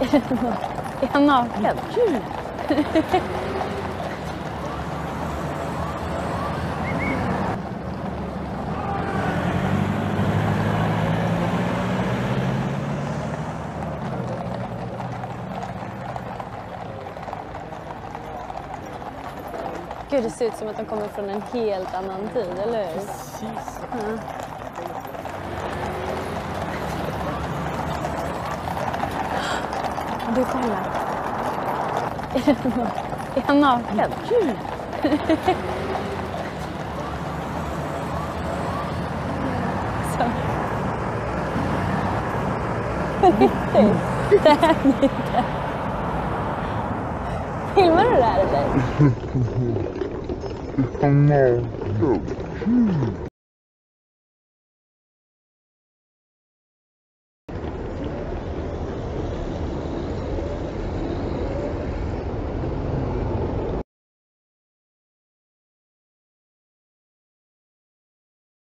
Är han naken? Gud! Gud, det ser ut som att de kommer från en helt annan tid, eller hur? Precis. Mm. Du kollar. Är han naken? Gud! Så. Riktigt. Det här är inte. Filmar du det här eller? Är han naken? Gud!